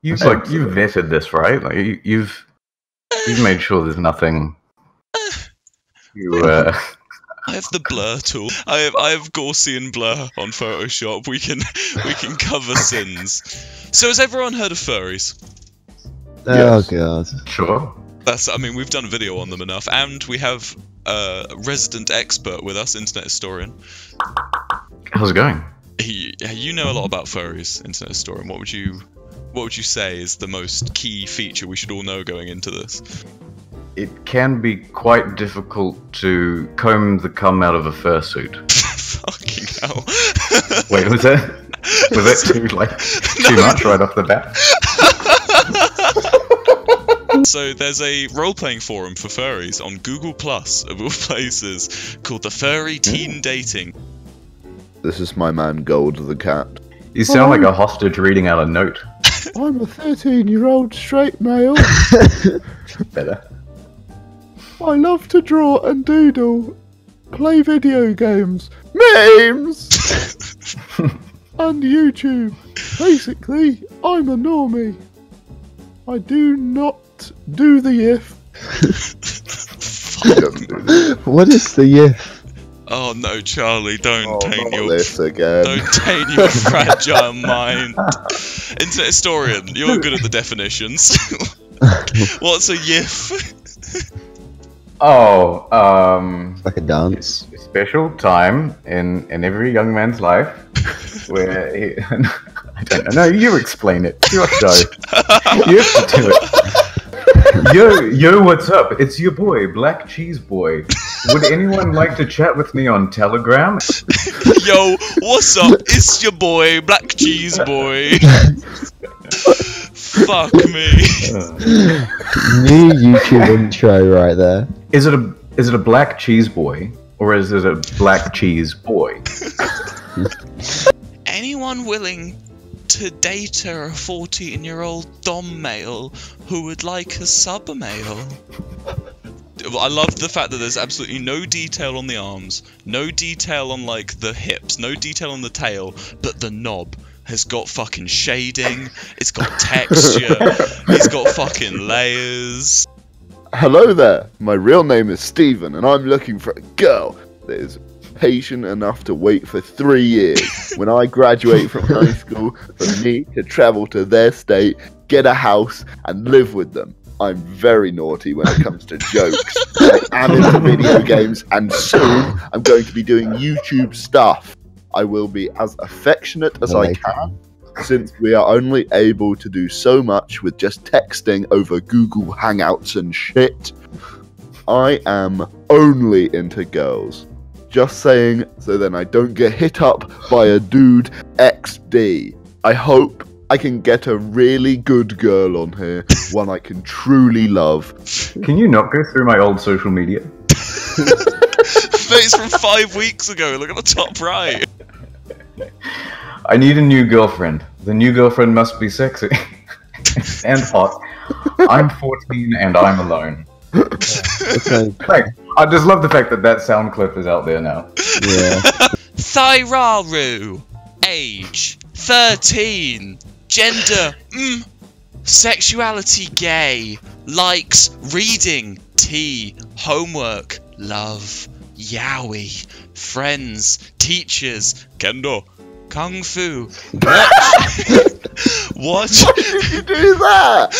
You've like you've vetted this, right? Like you've made sure there's nothing. I have the blur tool. I have Gaussian blur on Photoshop. We can cover sins. So has everyone heard of furries? Oh yes. God. Sure. That's. I mean, we've done a video on them enough, and we have a resident expert with us, Internet Historian. How's it going? You know a lot about furries, Internet Historian. What would you say is the most key feature we should all know going into this? It can be quite difficult to comb the cum out of a fursuit. Fucking hell. Wait, was that too, much right off the bat? So there's a role-playing forum for furries on Google Plus, of all places, called the Furry Teen Dating. This is my man, Gold the Cat. You sound like a hostage reading out a note. I'm a 13-year-old straight male. Better. I love to draw and doodle, play video games, memes, and YouTube. Basically, I'm a normie. I do not do the YIF. What is the YIF? Oh no, Charlie! Don't taint your fragile mind. Internet Historian, you're good at the definitions. What's a YIF? Oh, it's like a dance. A special time in every young man's life where he, I don't know. No, you explain it. Your show. You have to do it. Yo, what's up? It's your boy, Black Cheese Boy. Would anyone like to chat with me on Telegram? Yo, what's up? It's your boy, Black Cheese Boy. Fuck me. New YouTube intro right there. Is it a Black Cheese Boy or is it a Black Cheese Boy? Anyone willing to date a 14-year-old dom male who would like a sub male? I love the fact that there's absolutely no detail on the arms, no detail on like the hips, no detail on the tail, but the knob has got fucking shading, it's got texture, it's got fucking layers. Hello there, my real name is Steven and I'm looking for a girl that is patient enough to wait for 3 years when I graduate from high school for me to travel to their state, get a house and live with them. I'm very naughty when it comes to jokes and into video games, and soon I'm going to be doing YouTube stuff. I will be as affectionate as I can, since we are only able to do so much with just texting over Google Hangouts and shit. I am only into girls. Just saying, so then I don't get hit up by a dude XD. I hope I can get a really good girl on here, one I can truly love. Can you not go through my old social media? It's from 5 weeks ago, look at the top right. I need a new girlfriend. The new girlfriend must be sexy. And hot. I'm 14 and I'm alone. Okay. Thanks. I just love the fact that that sound clip is out there now. Yeah. Thyraru. Age. 13. Gender, sexuality, gay, likes, reading, tea, homework, love, yaoi, friends, teachers, kendo, kung fu, watch. Why did you do that?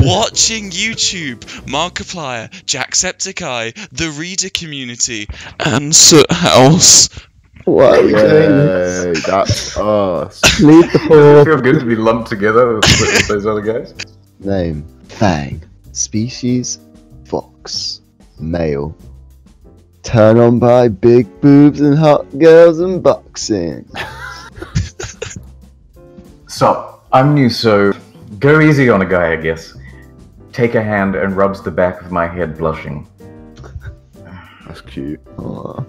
Watching YouTube, Markiplier, Jacksepticeye, the reader community, and Soothouse. What are we doing? That's us. Leave the floor. Does it feel good to be lumped together with those other guys? Name, Fang. Species, Fox. Male. Turn on by big boobs and hot girls and boxing. So, I'm new, so go easy on a guy, I guess. Take a hand and rubs the back of my head, blushing. That's cute. Aww.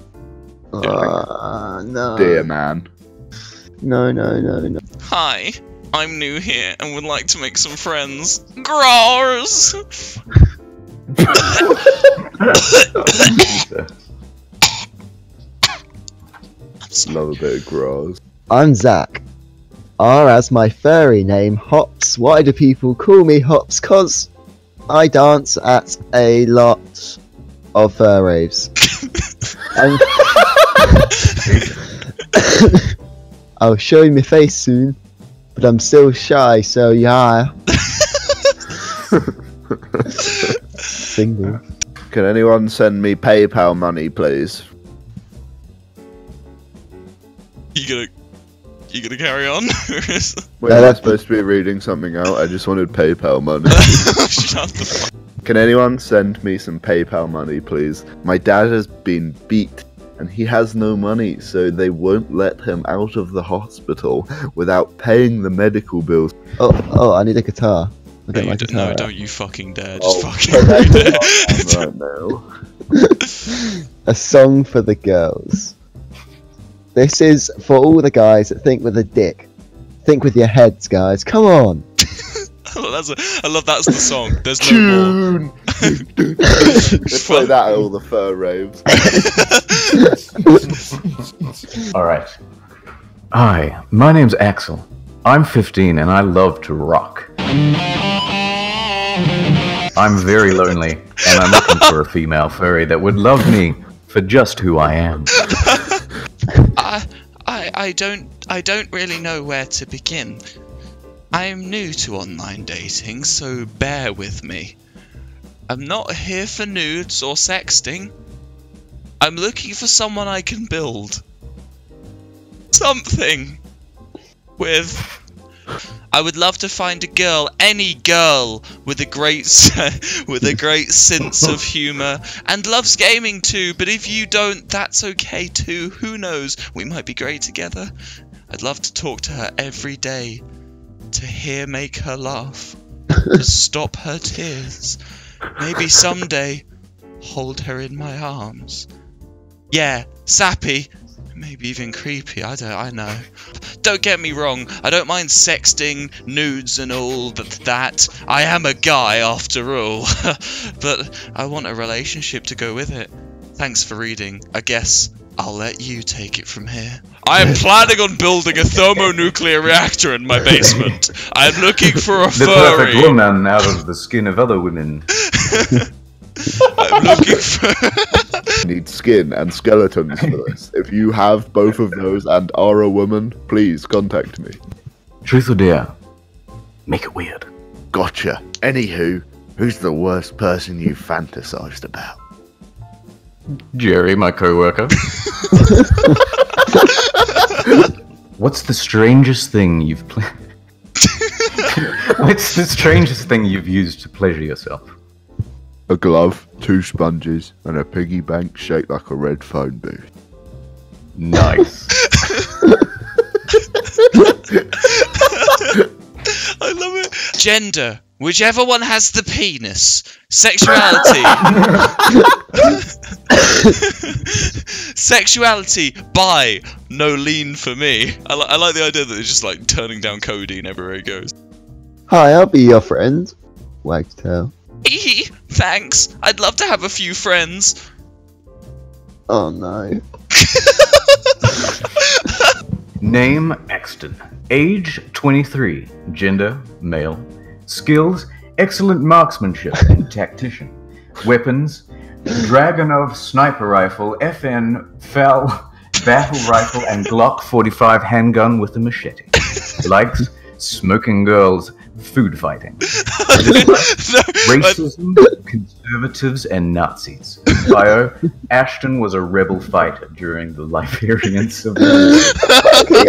No. Dear man. No. Hi, I'm new here and would like to make some friends. Grars! Love a bit of grars. I'm Zach. R as my furry name, Hops. Why do people call me Hops? Cause I dance at a lot of fur raves. And I'll show you my face soon, but I'm still shy, so yeah. Single. Can anyone send me PayPal money, please? You gonna carry on? Wait, no, that's supposed to be reading something out. I just wanted PayPal money. Shut the fuck. Can anyone send me some PayPal money, please? My dad has been beat, and he has no money, so they won't let him out of the hospital without paying the medical bills. Oh, I need a guitar. I don't like guitar. No, don't you fucking dare. Just fucking read it. Right now. A song for the girls. This is for all the guys that think with a dick. Think with your heads, guys. Come on! I love that's the song. There's no more. Just play that at all the fur raves. Alright. Hi, my name's Axel. I'm 15 and I love to rock. I'm very lonely and I'm looking for a female furry that would love me for just who I am. I don't really know where to begin. I'm new to online dating, so bear with me. I'm not here for nudes or sexting. I'm looking for someone I can build. Something. With... I would love to find a girl, any girl, with a great sense of humour, and loves gaming too, but if you don't, that's okay too. Who knows? We might be great together. I'd love to talk to her every day, to make her laugh, to stop her tears. Maybe someday, hold her in my arms. Yeah, sappy. Maybe even creepy, I know. Don't get me wrong, I don't mind sexting, nudes and all, but that, I am a guy after all. But I want a relationship to go with it. Thanks for reading. I guess I'll let you take it from here. I am planning on building a thermonuclear reactor in my basement. I am looking for a furry. The perfect woman out of the skin of other women. I'm looking for... Need skin and skeletons for this. If you have both of those and are a woman, please contact me. Truth or dare? Make it weird. Gotcha. Anywho, who's the worst person you fantasized about? Jerry, my co-worker. What's the strangest thing you've played? What's the strangest thing you've used to pleasure yourself? A glove, 2 sponges, and a piggy bank shaped like a red phone booth. Nice. I love it. Gender. Whichever one has the penis. Sexuality. Sexuality. Bi. No lean for me. I like the idea that it's just like turning down codeine everywhere he goes. Hi, I'll be your friend. Wagtail. Eehee, thanks. I'd love to have a few friends. Oh no. Name, Axton. Age, 23. Gender, male. Skills, excellent marksmanship and tactician. Weapons, Dragonov Sniper Rifle, FN FAL, Battle Rifle, and Glock 45 handgun with a machete. Likes, smoking girls, food fighting. Racism, conservatives, and Nazis. Bio, Ashton was a rebel fighter during the Liberian Civil War.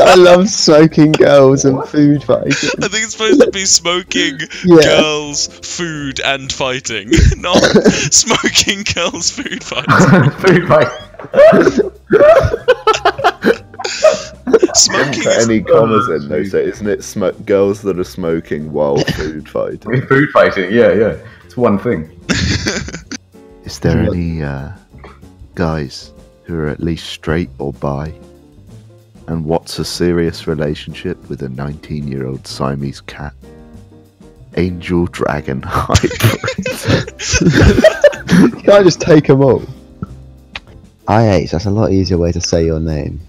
I love smoking girls and food fighting. I think it's supposed to be smoking girls, food, and fighting. Not smoking girls, food fighting. Food fighting. Smoking for any commas in they say, isn't it? Girls that are smoking while food fighting. Food fighting, yeah, it's one thing. Is there any guys who are at least straight or bi? And what's a serious relationship with a 19-year-old Siamese cat? Angel dragon hybrid. Can I just take them all? IH, that's a lot easier way to say your name.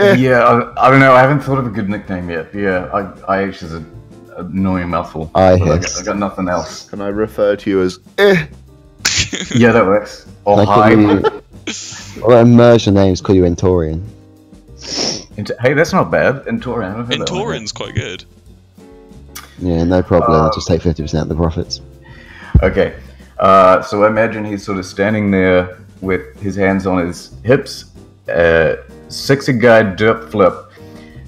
Yeah, I don't know. I haven't thought of a good nickname yet. Yeah, IH is an annoying mouthful. I got nothing else. Can I refer to you as Yeah, that works. Or like hi. Or merge the names, call you Entorian. Hey, that's not bad. Entorian. Entorian's quite good. Yeah, no problem. I'll just take 50% of the profits. Okay. So I imagine he's sort of standing there with his hands on his hips. Sexy guy dip flip.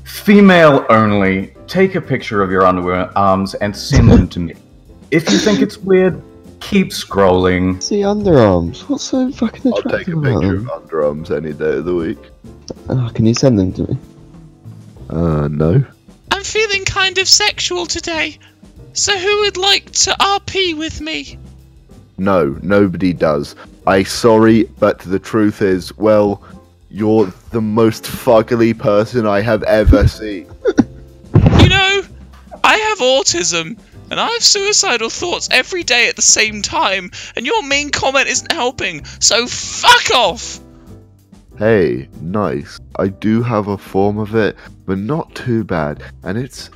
Female only. Take a picture of your underwear and arms and send them to me. If you think it's weird, keep scrolling. See underarms. What's so fucking attractive? I'll take a picture of underarms any day of the week. Oh, can you send them to me? No. I'm feeling kind of sexual today, so who would like to RP with me? No, nobody does. I'm sorry, but the truth is, well, you're the most fugly person I have ever seen. You know, I have autism, and I have suicidal thoughts every day at the same time, and your mean comment isn't helping, so fuck off! Hey, nice. I do have a form of it, but not too bad, and it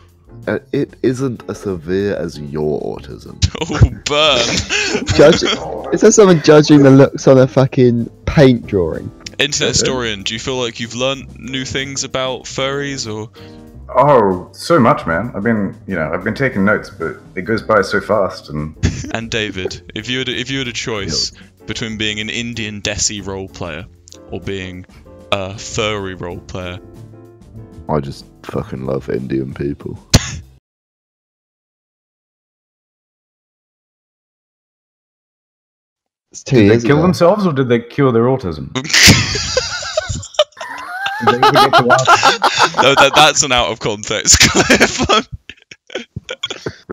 isn't as severe as your autism. Oh, burn! Is there someone judging the looks on a fucking paint drawing? Internet Historian, do you feel like you've learnt new things about furries, or...? Oh, so much, man. I've been taking notes, but it goes by so fast, and... And David, if you had a choice between being an Indian Desi role player or being a furry role player... I just fucking love Indian people. Did they kill themselves, or did they cure their autism? No, that's an out of context clip.